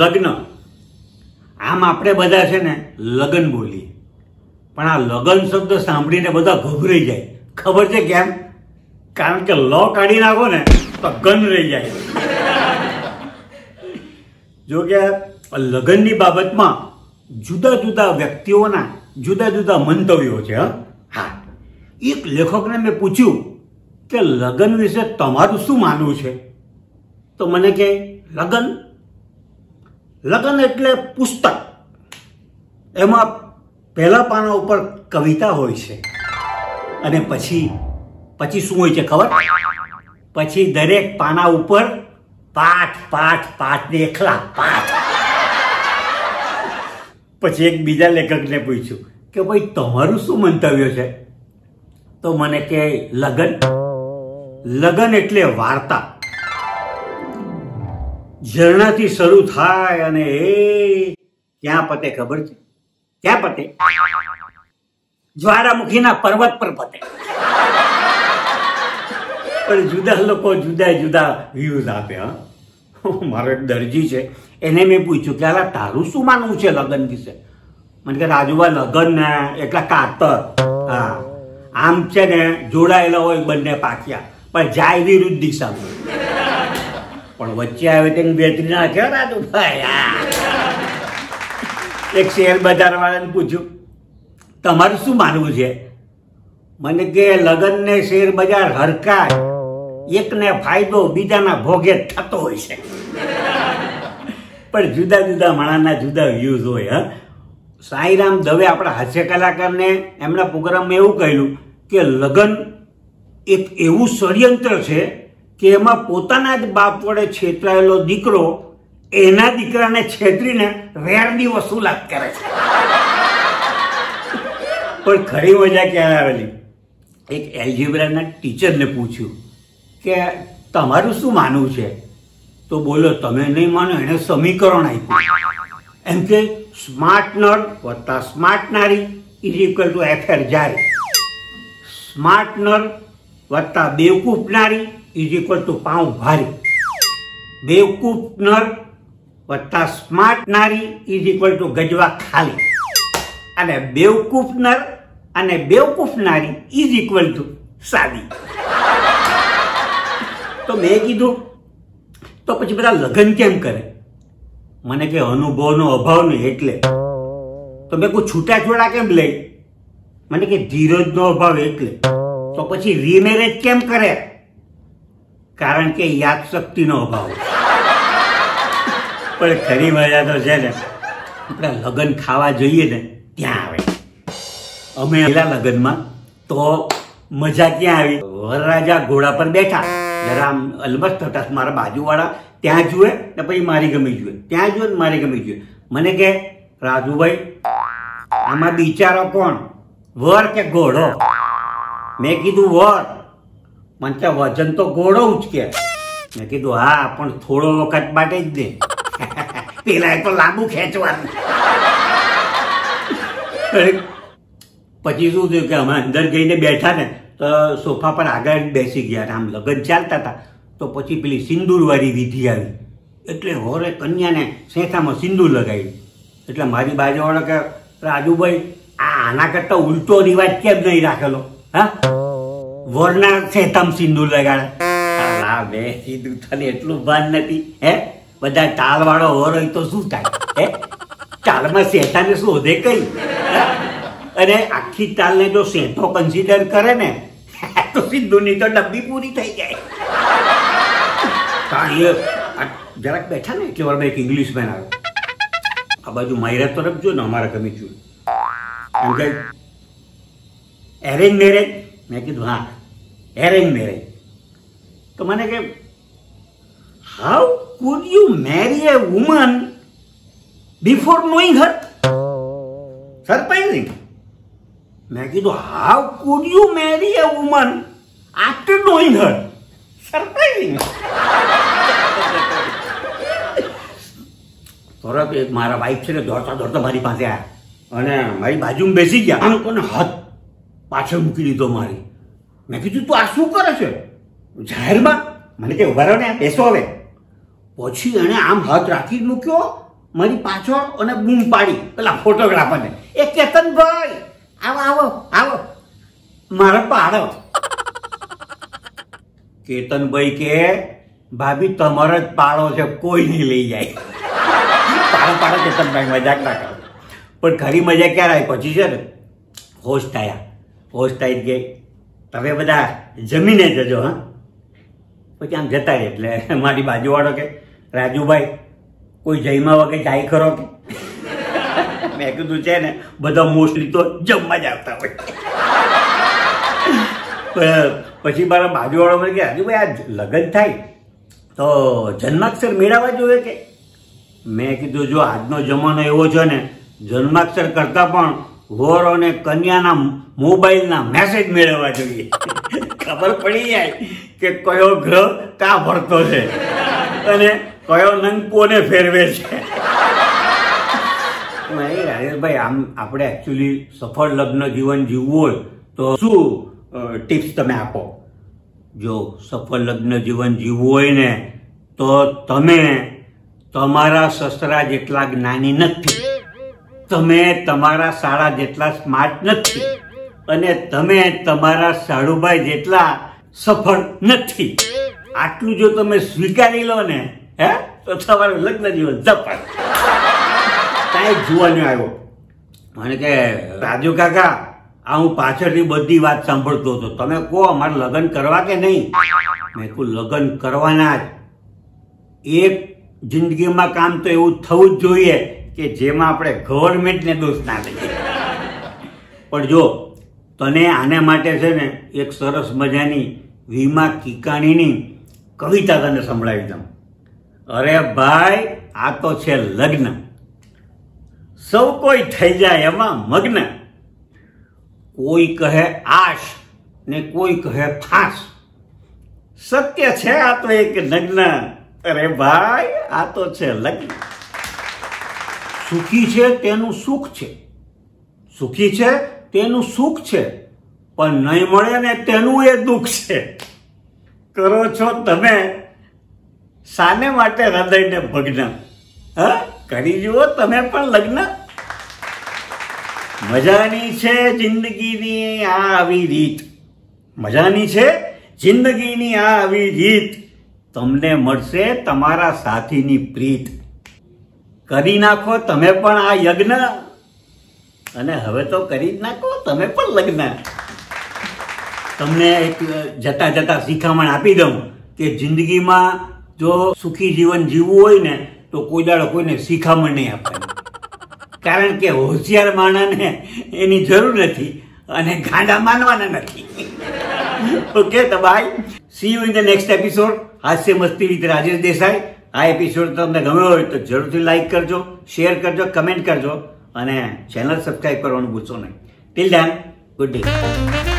लग्न आम आपणे बधा छे ने लगन बोली, पण आ लगन शब्द सांभळीने बधा गभराई जाय। खबर छे केम? कारण के ल काढी नाखो ने तो गन रही जाय। जो के लगननी बाबतमां जुदा जुदा व्यक्तिओना जुदा जुदा मंतव्यो छे। हाँ, एक लेखक ने मैं पूछ्यू के लगन विषे तमारुं शुं मानवुं छे, तो मने के लगन लगन एटले पुस्तक, एमां पहला पाना उपर कविता होय छे अने पछी शुं होय छे खबर? पछी दरेक पाना उपर पाठ पाठ पाठ ने एकला पाठ। पछी एक बीजा लेखक ने पूछ्यू के भाई तमारुं शुं मंतव्य छे, तो मने के लगन लगन एटले वार्ता, झरणा थी शुरू थाय अने ए क्या पते खबर छे? क्या पते? ज्वारामुखी ना पर्वत पर पते। पर जुदा लोको जुदा जुदा व्यूज आपे। मारो एक दर्जी छे एने मैं पूछ्यू के आला तारू शुं मानवुं छे लगन विषे? मने के राजूवा लगन ने एकला कातर, हाँ आम छे ने जोड़ायेला होय बंने पाकिया, पर जाय विरुद्ध दिशामां। वच्चे आवे तेने बेतरी नाख्यो राजू भाई। एक शेयर बजार वाळाने पूछ्यू तमारुं शुं मानवुं छे? मने के लगन ने शेयर बजार हरकाय, एक ने फायदो बीजाना भोगे थतो होय छे। पर जुदा जुदा माणाना जुदा व्यूज होय। ह साईराम दवे आपणा हास्य कलाकारने एमना प्रोग्राममां एवुं कह्युं के लगन एक एवुं षड्यंत्र छे के एमां पोताना ज बाप वडे छेतरायेलो दीकरो एना दीकराने छेतरीने वेरनी वसूलात करे छे। पण खरी मजा क्यारे आवेली? एक एल्जेब्राना टीचरने पूछ्यू के तमारुं शुं मानवुं छे? तो बोलो तमे नहीं मानो एने समीकरण आप्युं एम के स्मार्ट नर वत्ता स्मार्ट नारी इज इक्वल टू एफआर जारी, स्मार्ट नर वत्ता बेवकूफ नारी इज इक्वल टू पांव भारी, बेवकूफ नर वत्ता स्मार्ट नारी इज इक्वल टू गजवा खाली, अने बेवकूफ नर अने बेवकूफ नारी इज इक्वल टू सादी। तो मैं कीधुं तो पछी बधा लगन केम करे? मने के अनुभवनो अभाव ने एटले। तो मैं कोई छूटाछोड़ा केम ले? मने के धीरजनो अभाव एटले। तो पछी रीमेरेज केम करे? कारण के याद शक्ति नो अभाव। पर खरी मजा तो है अपने लगन खावा जोईए ने क्या आए। अमे पेला लगन में तो मजा क्या आई? वरराजा घोड़ा पर बैठा, जरा अलमस्त हताश मारा बाजूवाड़ा त्या जुए ने पछी मारी गमी जुए, त्या जुए ने मारी गमी जुए। मने के राजू भाई आमा बिचारो कोण, वर के घोड़ो? मैं कीधुं वर। मन के वजन तो घोड़ो उचके। मैं कीधु हाँ पण थोड़ो वक्त माटे ज दे। पेला तो लांबू खेंचवानुं। पछी शुं थयुं के अमे अंदर जईने बैठा ने तो सोफा पर आगळ बेसी गया। आम लगन चालता था तो पछी पेली सिंदूरवारी विधि आवी एटले होरे कन्याने सेठामां सिंदूर लगावी। एटले मारी बाजूवाळो के राजूभाई आना करता उल्टो रिवाज केम नहीं राखेलो? हाँ वरना सेतम सिंदूर लगाड़े। हाँ बे कीधुं तने एटलुं भान नथी हे? बधा टालवाळो होर होय तो शुं थाय हे? टालमां सेताने शोधे कई? अरे आखी टालने जो सेतो कन्सिडर करे ने तो सिंदूरनी तो डब्बी पूरी थई जाय। ताये જરાક બેઠા ને એટલે વારમાં એક ઇંગ્લિશમેન આવ્યો, આ બાજુ માયરા તરફ જો ને અમારા કમી છું એમ કે એરેન્જ મેરેજ? मैं कीधु हाँ एरेंज मेरेज। तो मैंने के how could you marry a woman before knowing her? Surprising. मैं कीधु how could you marry a woman after knowing her? Surprising. थोड़ा तो एक मारा वाइफ से दौड़ता दौड़ता मारी पास आया अने मारी बाजू में बेसी गया, हाथ पाछळ मूकी लीधो मारी। मैं कीधुं तू आ शुं करे छे जाहेरमां? मने के उभारो ने बेसो हवे। पछी एणे आम हाथ राखी मूक्यो मेरी पाछड़ और बूम पाड़ी पेला फोटोग्राफर ने ए केतन भाई आओ आओ आओ मारा पाड़ो। केतन भाई के भाभी तमर ज पाड़ो से कोई नहीं ले जाए। पाड़ो पाड़ो केतन भाई मजाक ना करो पर घरी मजा क्या रही पची है होस्ट आई गई तब बदा जमीने जजो हाँ पी आम जता रहे एट मारी बाजूवाड़ो के राजू भाई कोई जयमा वगैरह जाए करो कि मैं कीधु है ने बदा मोस्टली तो जमवा ज आता हो पी मार बाजूवाड़ो में क्या राजू भाई आज लगन थाय तो जन्माक्षर मेळवा जोईए के मैं कीधु जो आजनो जमानो एवो छे ने जन्माक्षर करता पण वोर अने कन्याना मोबाइलना मैसेज मेळवा जोईए खबर पड़ी जाए कि कयो ग्रह क्या भरतो छे अने कयो नंगपो ने फेरवे छे। नहीं राजेश भाई आम आपणे एक्चुअली सफल लग्न जीवन जीववुं होय तो शुं टिप्स तमे आपो। जो सफल लग्न जीवन जीववुं होय ने तो तमे तमारा ससरा जेटला ज्ञानी नथी तमे तमारा साळा जेटला स्मार्ट नथी अने तमे तमारा साळुभाई जेटला सफल नथी। आटलू जो तमे स्वीकारी लो ने है तो तमारू लग्न जीवन सफल। काई जुवानो आव्यो मने के राजू काका आ हूँ पाछळथी बधी वात सांभळतो तो तमे को अमारे लग्न करवा के नहीं। मैं को लग्न करवाना एक जिंदगी में काम तो एवं थवुं ज जोईए कि जेमां आपणे गवर्नमेंट ने दोष ना दीए। पण जो तने आने माटे छे ने एक सरस मजानी वीमा किकाणी नी कविता तने संभळावी दम। अरे भाई आ तो छे लग्न सौ कोई थई जाए एमां मग्न कोई कहे आश ने कोई कहे फास सत्य छे आ तो एक लग्न। अरे भाई आ तो छे लग्न। सुखी छे तेनु सुख छे सुखी छे तेनु सुख छे पण नहीं मळे ने तेनु ए दुख छे। करो छो तमे साने माटे हृदयने भग्न हाँ करी जुओ तमे पण लग्न। मजानी छे जिंदगीनी आ आवी रीत मजानी छे जिंदगीनी आ आवी रीत तमने मळशे तमारा साथीनी प्रीत। करी नाखो तमे पण आ यज्ञ अने हवे तो करी नाखो तमे पण लग्न। तमने एक जता जता शीखामण आपी दूं कि जिंदगी में जो सुखी जीवन जीववुं होय ने तो कोई दाड़ो कोईने शीखामण नहीं आपवानी कारण के होशियार माणसने एनी जरूर नथी अने गांडा मानवाना नथी। ओके तो bye see you in the next episode Hasya Masti with Rajesh Desai. आ एपिसोड तमने गम्यो होय तो जरूरथी लाइक करजो शेर करजो कमेंट करजो अने चैनल सब्सक्राइब करवानुं भूलशो नहीं। Till then good day.